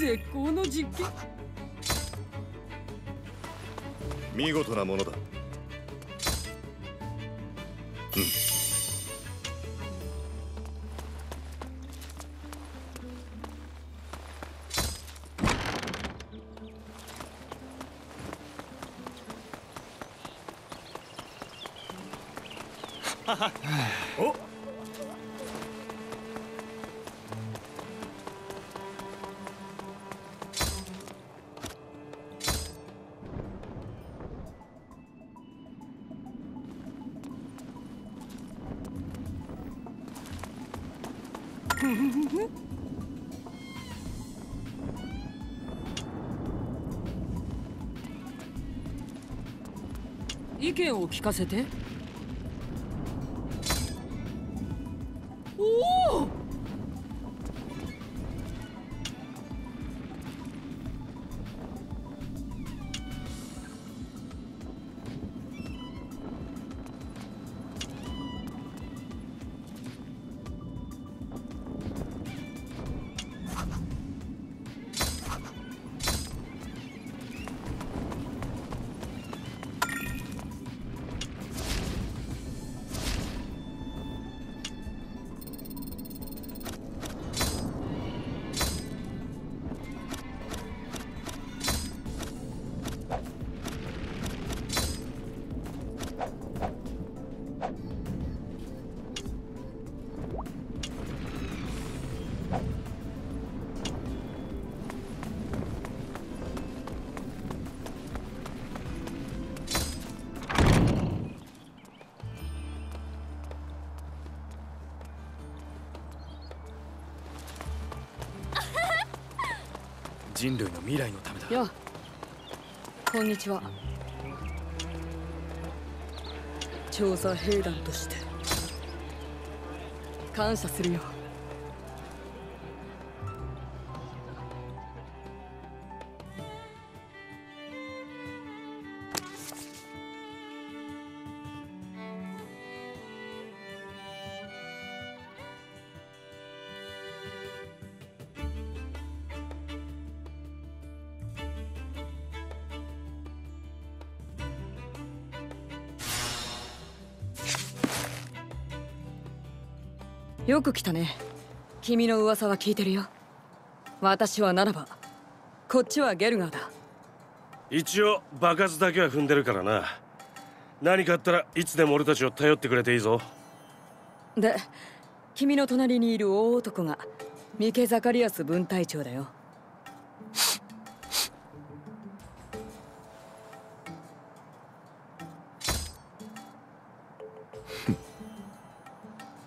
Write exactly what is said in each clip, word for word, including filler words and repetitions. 絶好の実験。見事なものだ。うん。おっ、意見を聞かせて。人類の未来のためだ。よ、こんにちは。調査兵団として感謝するよ。よく来たね。君の噂は聞いてるよ。私はならば、こっちはゲルガーだ。一応爆発だけは踏んでるからな。何かあったらいつでも俺たちを頼ってくれていいぞ。で、君の隣にいる大男がミケ・ザカリアス分隊長だよ。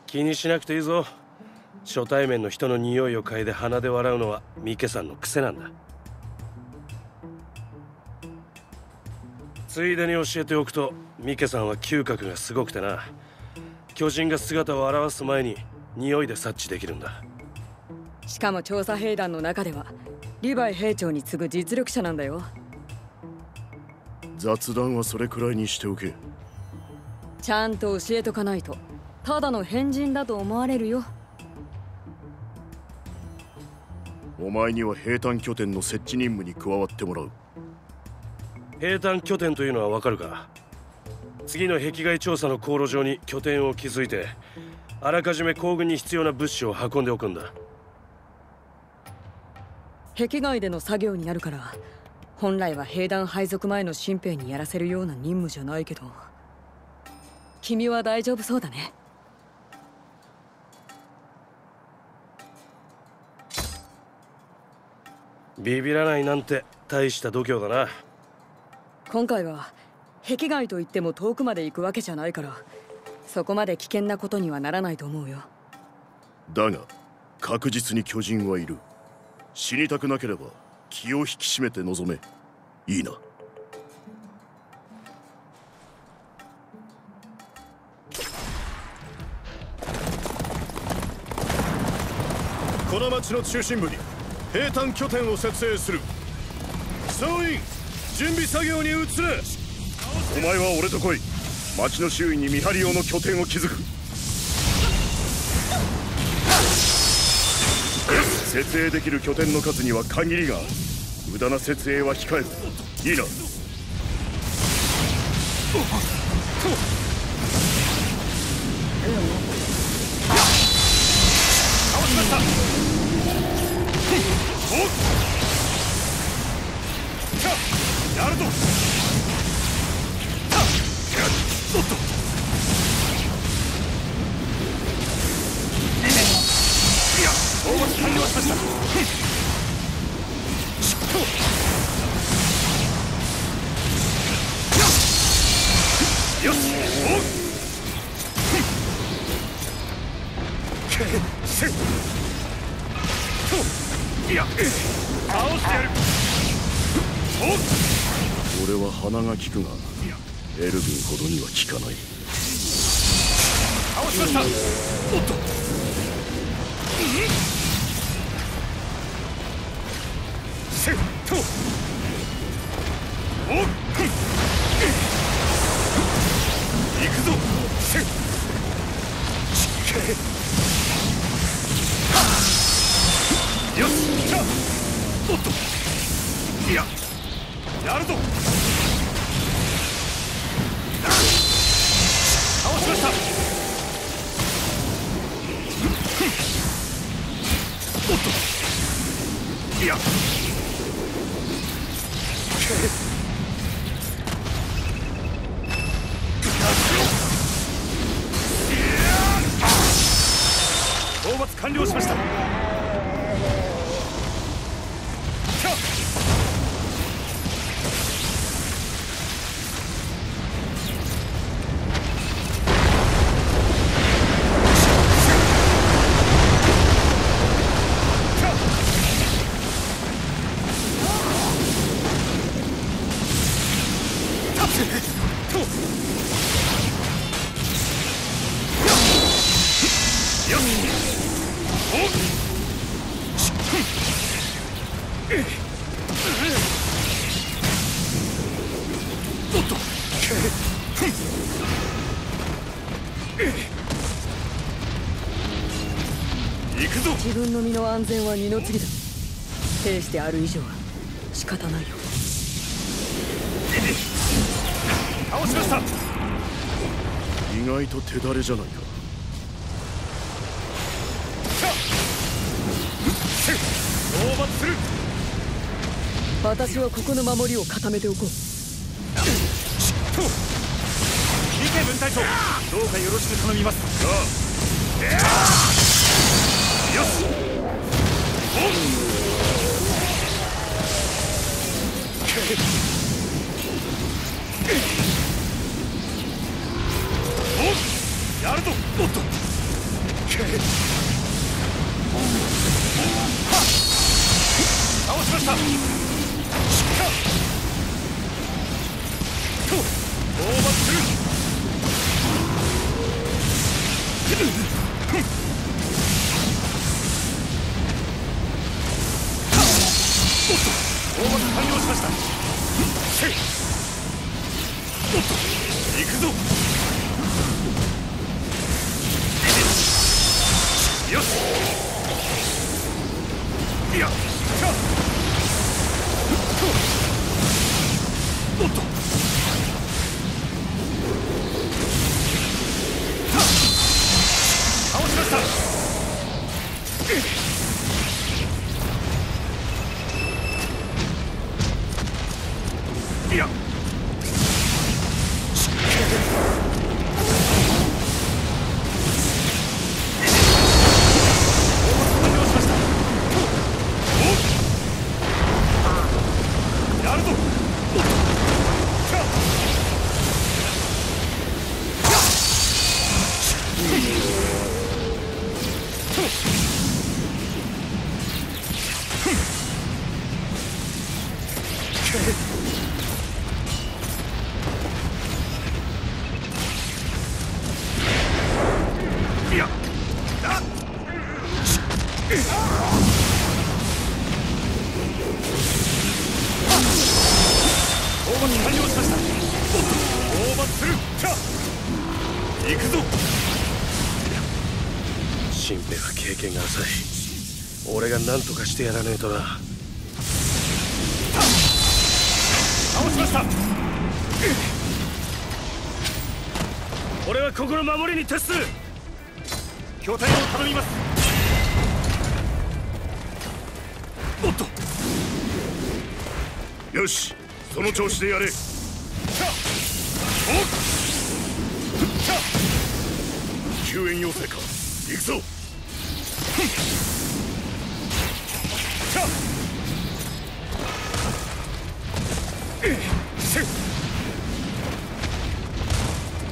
気にしなくていいぞ。初対面の人の匂いを嗅いで鼻で笑うのはミケさんの癖なんだ。ついでに教えておくと、ミケさんは嗅覚がすごくてな、巨人が姿を現す前に匂いで察知できるんだ。しかも調査兵団の中ではリヴァイ兵長に次ぐ実力者なんだよ。雑談はそれくらいにしておけ。ちゃんと教えとかないとただの変人だと思われるよ。お前には兵站拠点の設置任務に加わってもらう。兵站拠点というのはわかるか。次の壁外調査の航路上に拠点を築いて、あらかじめ行軍に必要な物資を運んでおくんだ。壁外での作業になるから、本来は兵団配属前の新兵にやらせるような任務じゃないけど、君は大丈夫そうだね。ビビらないなんて大した度胸だな。今回は壁外といっても遠くまで行くわけじゃないから、そこまで危険なことにはならないと思うよ。だが確実に巨人はいる。死にたくなければ気を引き締めて臨め。いいな。この町の中心部に兵站拠点を設営する。総員準備作業に移れ。お前は俺と来い。町の周囲に見張り用の拠点を築く。設営できる拠点の数には限りがある。無駄な設営は控える。いいな。倒しました。おっ、やるぞ。おっと、いや、応募完了しました。よし、おっけっせっと、いや、倒してやる。おっ、俺は鼻が利くがエルヴィンほどには効かない。倒しました。おっと、セット、おっ、いくぞ、セット、よし、じゃあ、おっと、いや、やるぞ。倒しました。おっと、いや、討伐完了しました。自分の身の安全は二の次だ。兵してある以上は仕方ないよ。倒しました。意外と手だれじゃないか。討伐する。私はここの守りを固めておこう。ディーケー分隊長、どうかよろしく頼みます。ああ、よし、おっ、やるぞ。おっと、倒しました。討伐する。おっと、討伐完了しました。おっと、行くぞ。よし、いや、おっと、倒しました。いや、やるぞ。おっと、ごに対応しました。討伐するか。行くぞ。新兵は経験が浅い。俺が何とかしてやらねえとな。倒しました。俺はここの守りに徹する。巨体を頼みます。おっと。よし、その調子でやれ。救援要請か。行くぞ。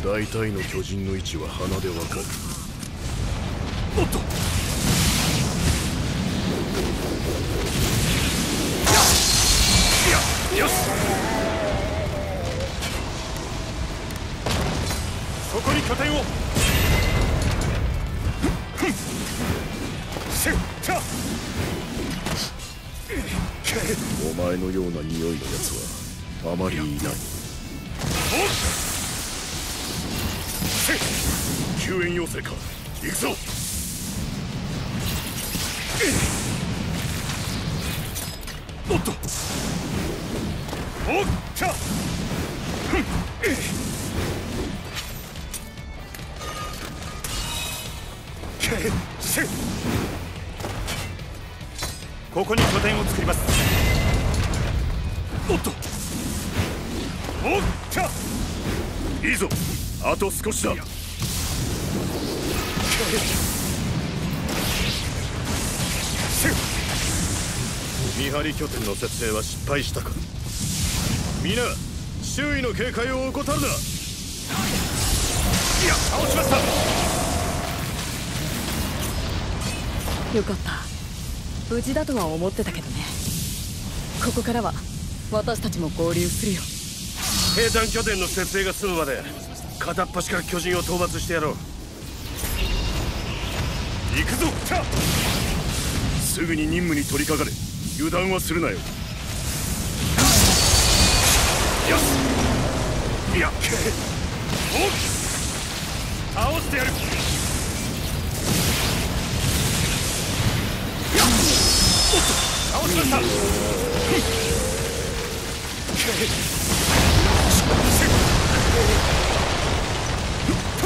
大体の巨人の位置は鼻でわかる。おっと。よし、そこに拠点を。お前のような匂いのやつはあまりいない。救援要請か。行くぞ。おっと。おっちゃ。ここに拠点を作ります。おっと。おっちゃ。いいぞ。あと少しだ。見張り拠点の設営は失敗したか。皆、周囲の警戒を怠るな。いや、倒しました。よかった。無事だとは思ってたけどね。ここからは私たちも合流するよ。兵団拠点の設営が済むまで片っ端から巨人を討伐してやろう。行くぞ。すぐに任務に取り掛かれ。油断はするなよ。よし、いや、お、倒してやる。やっ、おっと、倒しました。いや、おっと、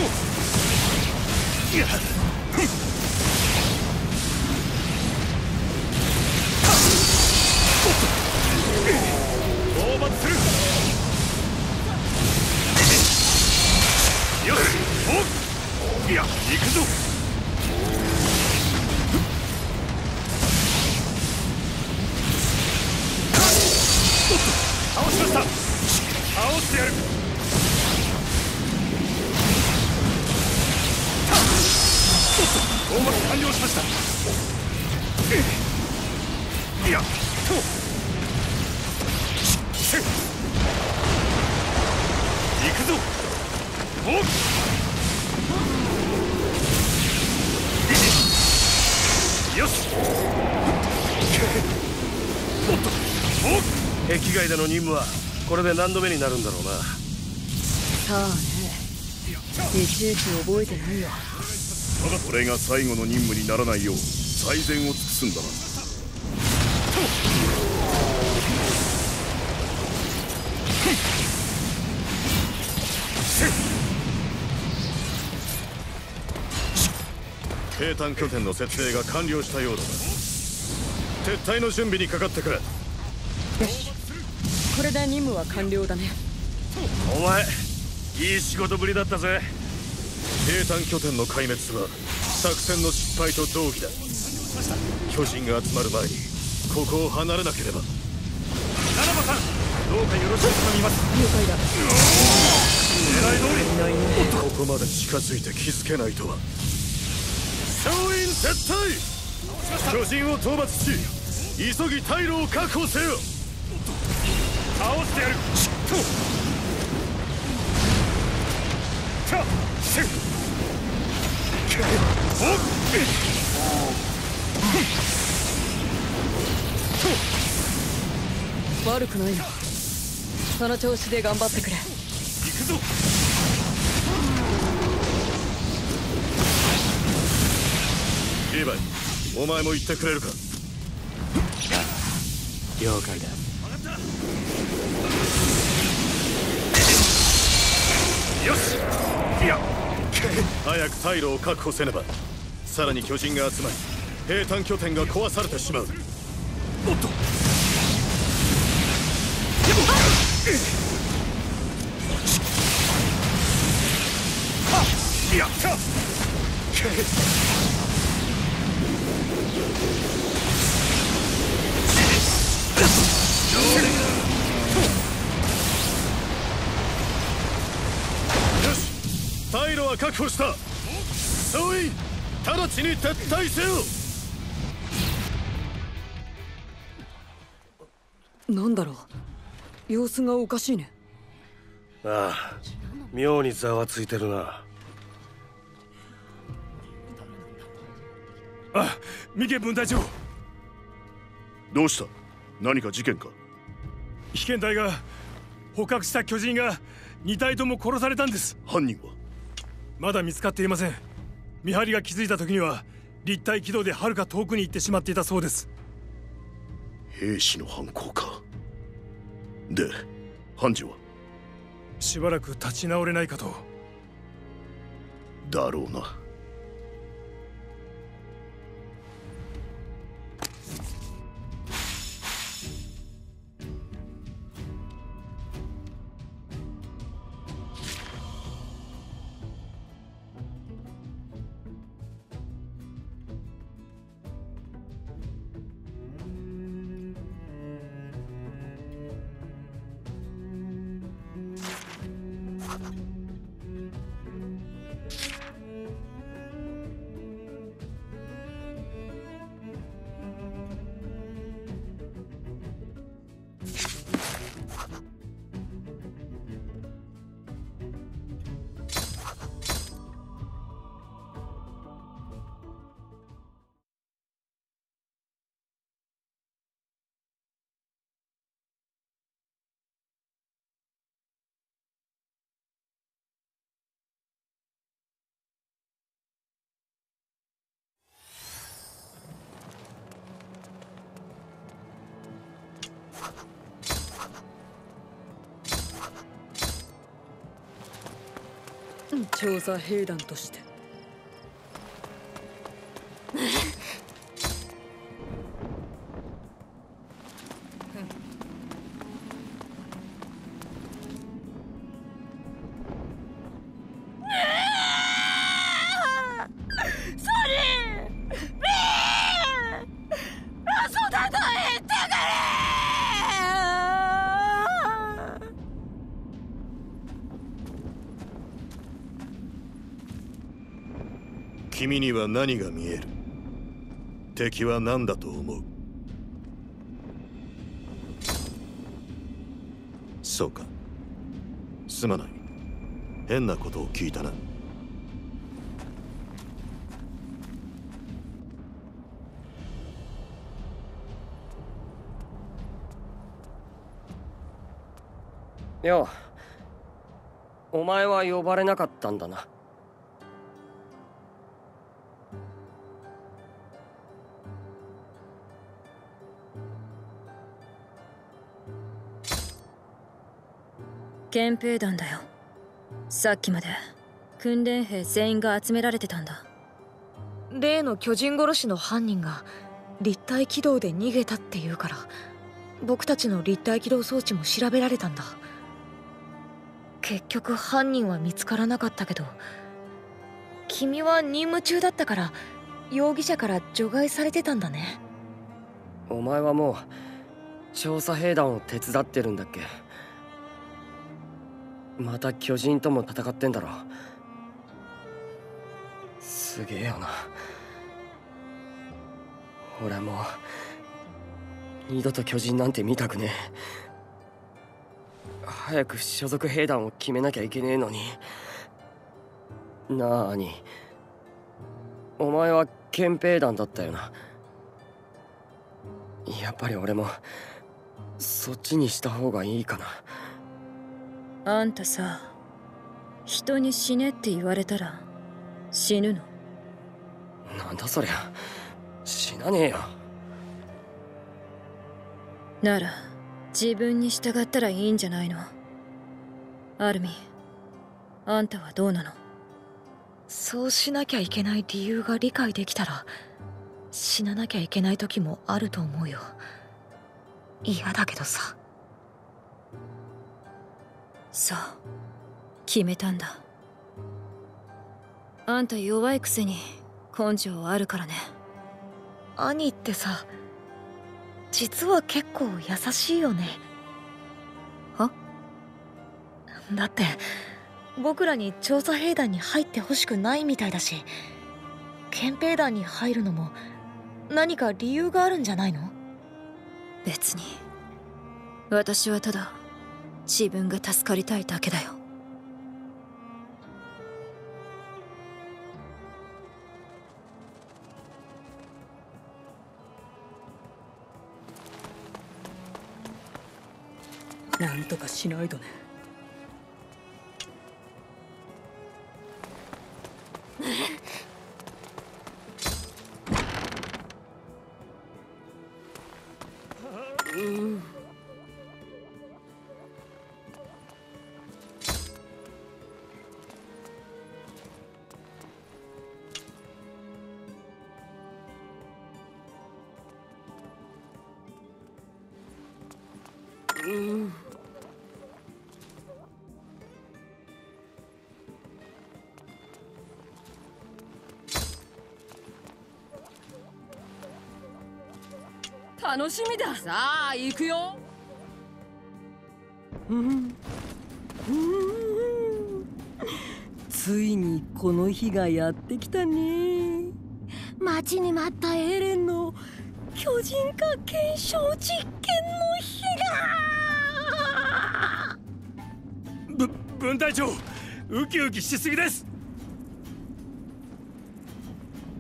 討伐する。よし、おっ、いや、行くぞ。倒しました。倒してやる。おっ、討伐完了しました。いや、と行くぞ。おっ、よし。おっと、おっ、壁外での任務はこれで何度目になるんだろうな。さあね、いちいち覚えてないよ。これが最後の任務にならないよう最善を尽くすんだな。兵団拠点の設営が完了したようだ。撤退の準備にかかってくれ。よし、これで任務は完了だね。お前、いい仕事ぶりだったぜ。兵団拠点の壊滅は作戦の失敗と同義だ。巨人が集まる前にここを離れなければ。七馬さん、どうかよろしく頼みます。了解だ。狙い通り。おっと、ここまで近づいて気づけないとは。総員撤退。巨人を討伐し、急ぎ退路を確保せよ。倒してやる。悪くないな。その調子で頑張ってくれ。行くぞ。リヴァイ、お前も言ってくれるか。了解だ。よし、いや早く退路を確保せねば。さらに巨人が集まり、兵站拠点が壊されてしまう。おっと、いや退路は確保した。総員直ちに撤退せよ。なんだろう、様子がおかしいね。ああ、妙にざわついてるな。あ、三毛分隊長。どうした？何か事件か？被験隊が捕獲した巨人がに体とも殺されたんです。犯人はまだ見つかっていません。見張りが気づいた時には立体軌道ではるか遠くに行ってしまっていたそうです。兵士の犯行か。で、判事はしばらく立ち直れないかと。だろうな。調査兵団として君には何が見える？敵は何だと思う？そうか、すまない、変なことを聞いたな。よう、お前は呼ばれなかったんだな。憲兵団だよ。さっきまで訓練兵全員が集められてたんだ。例の巨人殺しの犯人が立体軌道で逃げたっていうから、僕たちの立体軌道装置も調べられたんだ。結局犯人は見つからなかったけど、君は任務中だったから容疑者から除外されてたんだね。お前はもう調査兵団を手伝ってるんだっけ？また巨人とも戦ってんだろ。すげえよな。俺も二度と巨人なんて見たくねえ。早く所属兵団を決めなきゃいけねえのにな。あ、兄、お前は憲兵団だったよな。やっぱり俺もそっちにした方がいいかな。あんたさ、人に死ねって言われたら死ぬの？なんだそりゃ、死なねえよ。なら自分に従ったらいいんじゃないの？アルミン、あんたはどうなの？そうしなきゃいけない理由が理解できたら、死ななきゃいけない時もあると思うよ。嫌だけどさ。そう、決めたんだ。あんた弱いくせに根性あるからね。兄ってさ、実は結構優しいよね。は？だって僕らに調査兵団に入ってほしくないみたいだし、憲兵団に入るのも何か理由があるんじゃないの？別に、私はただ自分が助かりたいだけだよ。なんとかしないとね。楽しみだ。さあ行くよ。うんうん、ついにこの日がやってきたね。待ちに待ったエレンの巨人化検証実験の日が。ぶ分隊長、ウキウキしすぎです。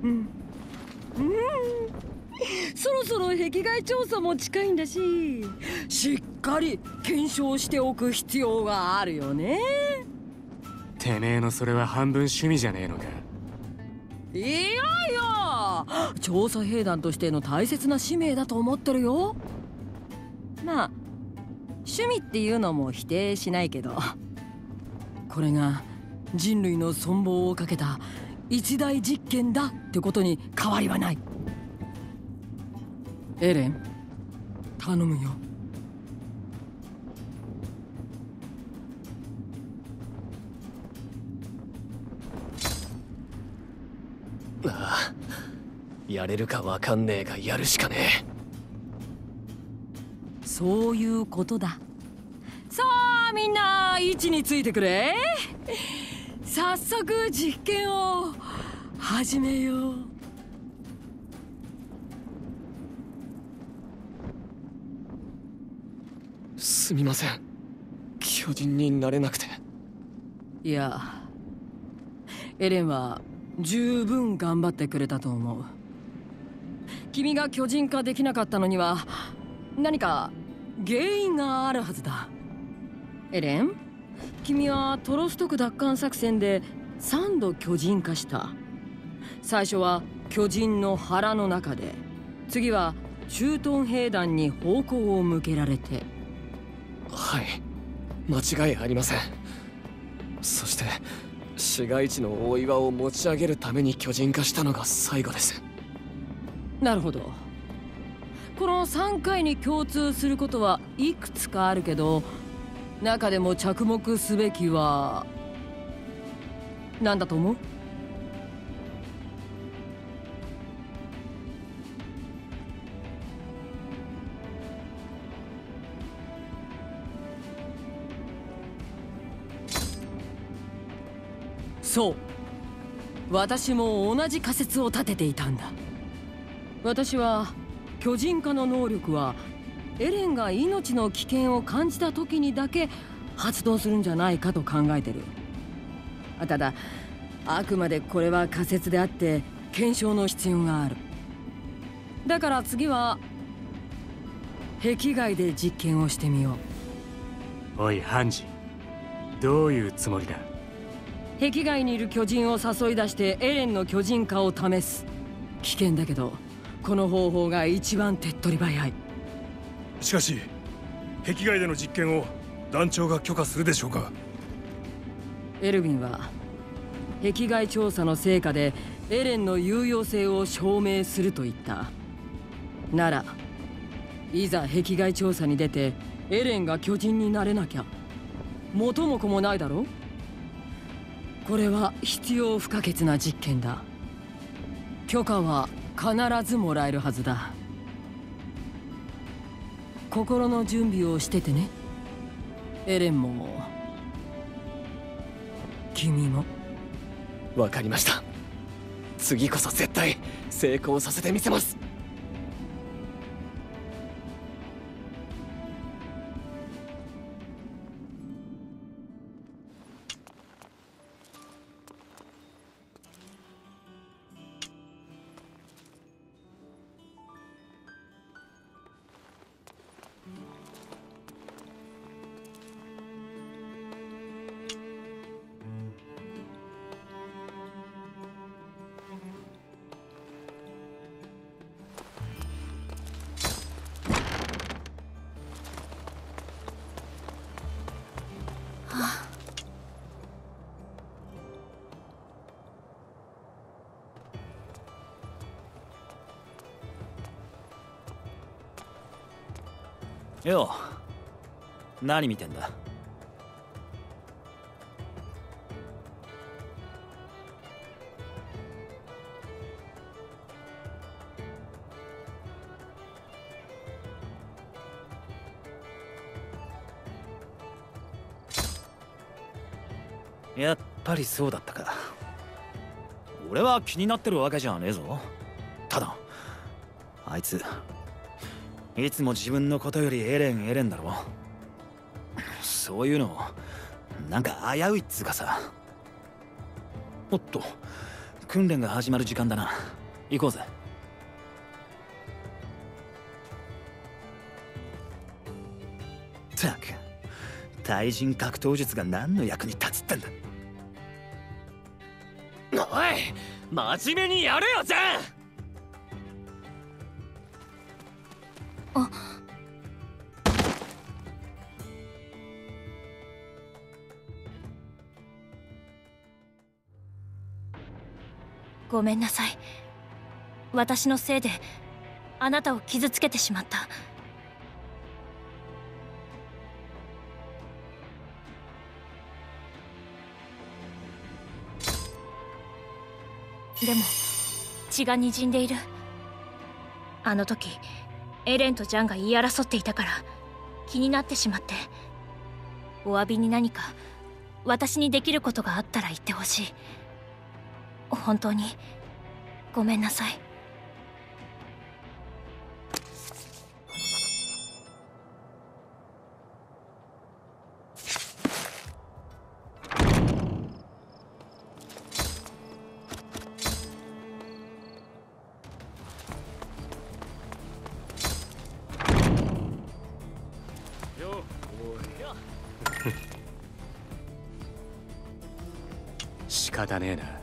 うんうん、そろそろ壁外調査も近いんだし、しっかり検証しておく必要があるよね。てめえのそれは半分趣味じゃねえのか。いやいや、調査兵団としての大切な使命だと思ってるよ。まあ趣味っていうのも否定しないけど、これが人類の存亡をかけた一大実験だってことに変わりはない。エレン、頼むよ。ああ、やれるかわかんねえがやるしかねえ。そういうことだ。さあみんな位置についてくれ。早速実験を始めよう。すみません、巨人になれなくて。いや、エレンは十分頑張ってくれたと思う。君が巨人化できなかったのには何か原因があるはずだ。エレン、君はトロストク奪還作戦でさんど巨人化した。最初は巨人の腹の中で、次は駐屯兵団に方向を向けられて。はい、間違いありません。そして市街地の大岩を持ち上げるために巨人化したのが最後です。なるほど。このさんかいに共通することはいくつかあるけど、中でも着目すべきは何だと思う？そう、私も同じ仮説を立てていたんだ。私は巨人化の能力はエレンが命の危険を感じた時にだけ発動するんじゃないかと考えてる。ただあくまでこれは仮説であって検証の必要がある。だから次は壁外で実験をしてみよう。おいハンジ、どういうつもりだ？壁外にいる巨人を誘い出してエレンの巨人化を試す。危険だけどこの方法が一番手っ取り早い。しかし壁外での実験を団長が許可するでしょうか？エルヴィンは壁外調査の成果でエレンの有用性を証明すると言った。ならいざ壁外調査に出てエレンが巨人になれなきゃ元も子もないだろ。これは必要不可欠な実験だ。許可は必ずもらえるはずだ。心の準備をしててね。エレンも君も。わかりました。次こそ絶対成功させてみせます。よう、何見てんだ？やっぱりそうだったか。俺は気になってるわけじゃねえぞ。ただあいついつも自分のことよりエレンエレンだろ。そういうのなんか危ういっつうかさ。おっと、訓練が始まる時間だな。行こうぜ。ったく、対人格闘術が何の役に立つってんだ。おい、真面目にやれよじゃん。あ、ごめんなさい。私のせいであなたを傷つけてしまった。でも血が滲んでいる。あの時エレンとジャンが言い争っていたから気になってしまって、お詫びに何か私にできることがあったら言ってほしい。本当にごめんなさい。仕方ねえな。